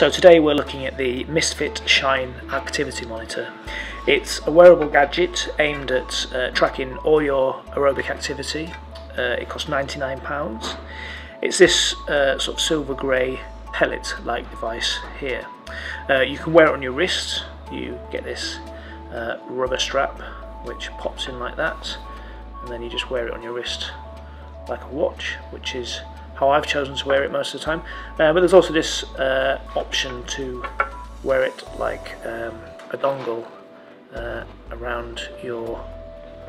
So today we're looking at the Misfit Shine activity monitor. It's a wearable gadget aimed at tracking all your aerobic activity. It costs £99. It's this sort of silver grey pellet-like device here. You can wear it on your wrist. You get this rubber strap which pops in like that, and then you just wear it on your wrist like a watch, which is how I've chosen to wear it most of the time. But there's also this option to wear it like a dongle around your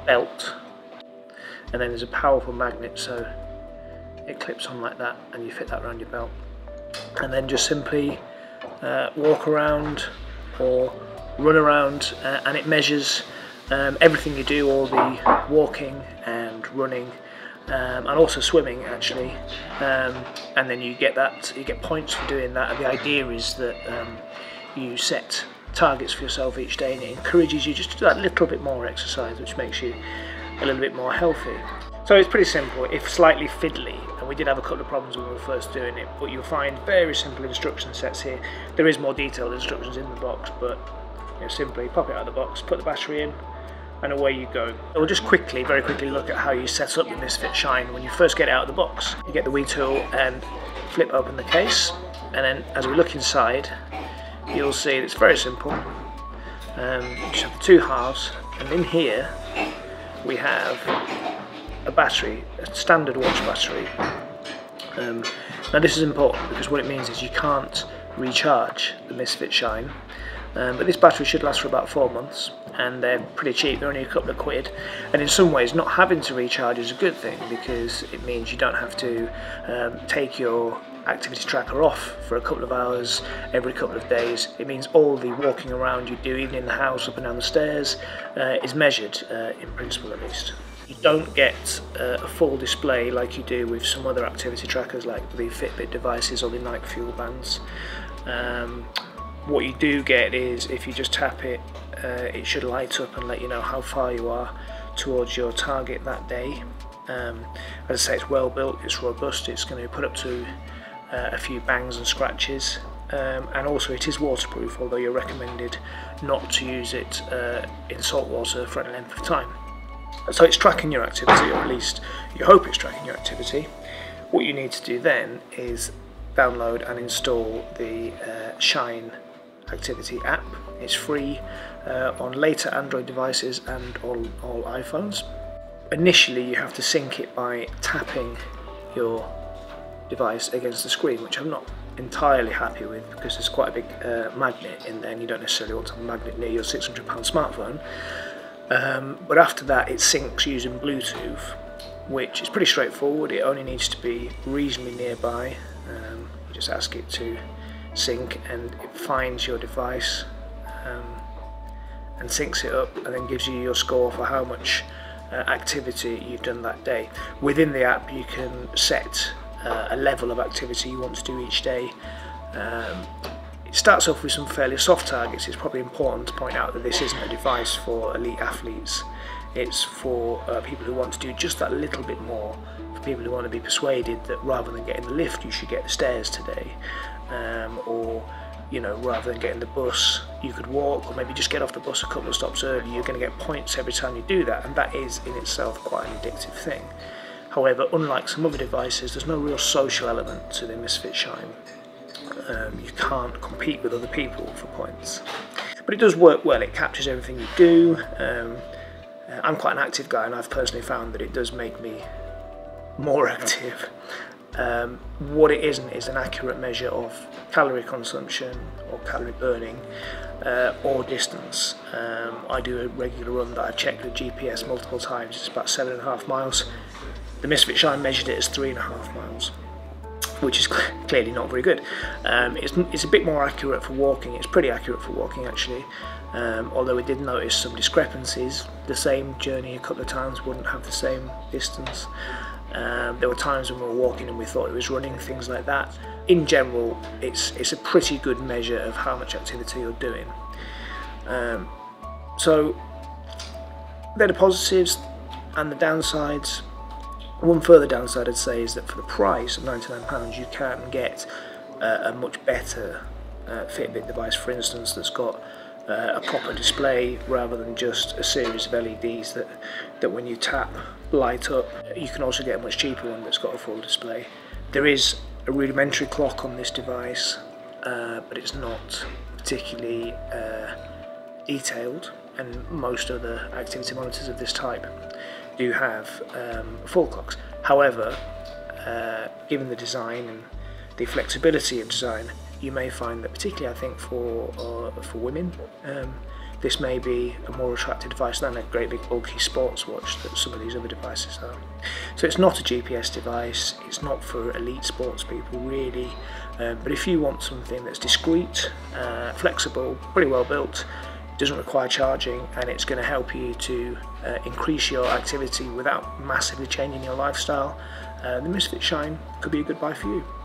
belt, and then there's a powerful magnet, so it clips on like that and you fit that around your belt, and then just simply walk around or run around, and it measures everything you do, all the walking and running and also swimming actually, and then you get points for doing that. And the idea is that you set targets for yourself each day, and it encourages you just to do that little bit more exercise, which makes you a little bit more healthy. So it's pretty simple, if slightly fiddly, and we did have a couple of problems when we were first doing it, but you'll find very simple instruction sets here. There is more detailed instructions in the box, but you know, simply pop it out of the box, put the battery in, and away you go. We'll just quickly, very quickly look at how you set up the Misfit Shine when you first get it out of the box. You get the Wii tool and flip open the case, and then as we look inside, you'll see it's very simple. You just have the two halves, and in here we have a battery, a standard watch battery. Now this is important because what it means is you can't recharge the Misfit Shine, but this battery should last for about 4 months, and they're pretty cheap, they're only a couple of quid, and in some ways not having to recharge is a good thing because it means you don't have to take your activity tracker off for a couple of hours every couple of days. It means all the walking around you do, even in the house, up and down the stairs, is measured, in principle at least. You don't get a full display like you do with some other activity trackers like the Fitbit devices or the Nike Fuel Bands. What you do get is, if you just tap it, it should light up and let you know how far you are towards your target that day. As I say, it's well built, it's robust, it's going to put up to a few bangs and scratches, and also it is waterproof, although you're recommended not to use it in salt water for any length of time. So it's tracking your activity, or at least you hope it's tracking your activity. What you need to do then is download and install the Shine activity app. It's free on later Android devices and all iPhones. Initially you have to sync it by tapping your device against the screen, which I'm not entirely happy with because there's quite a big magnet in there, and you don't necessarily want to have a magnet near your £600 smartphone. But after that it syncs using Bluetooth, which is pretty straightforward. It only needs to be reasonably nearby. You just ask it to sync and it finds your device and syncs it up, and then gives you your score for how much activity you've done that day. Within the app you can set a level of activity you want to do each day. It starts off with some fairly soft targets. It's probably important to point out that this isn't a device for elite athletes. It's for people who want to do just that little bit more, for people who want to be persuaded that rather than getting the lift you should get the stairs today, or you know, rather than getting the bus you could walk, or maybe just get off the bus a couple of stops early. You're going to get points every time you do that, and that is in itself quite an addictive thing. However, unlike some other devices, there's no real social element to the Misfit Shine. You can't compete with other people for points. But it does work well, it captures everything you do. I'm quite an active guy, and I've personally found that it does make me more active. What it isn't is an accurate measure of calorie consumption or calorie burning or distance. I do a regular run that I've checked with GPS multiple times. It's about 7.5 miles. The Misfit Shine measured it as 3.5 miles, which is clearly not very good. It's a bit more accurate for walking. It's pretty accurate for walking actually, although we did notice some discrepancies. The same journey a couple of times wouldn't have the same distance. There were times when we were walking and we thought it was running, things like that. In general, it's a pretty good measure of how much activity you're doing. So they're the positives and the downsides. One further downside I'd say is that for the price of £99 you can get a much better Fitbit device, for instance, that's got a proper display rather than just a series of LEDs that when you tap light up. You can also get a much cheaper one that's got a full display. There is a rudimentary clock on this device, but it's not particularly detailed, and most other activity monitors of this type do have full clocks. However, given the design and the flexibility of design, you may find that, particularly I think for women, this may be a more attractive device than a great big bulky sports watch that some of these other devices are. So it's not a GPS device, it's not for elite sports people really, but if you want something that's discreet, flexible, pretty well built, doesn't require charging, and it's going to help you to increase your activity without massively changing your lifestyle, the Misfit Shine could be a good buy for you.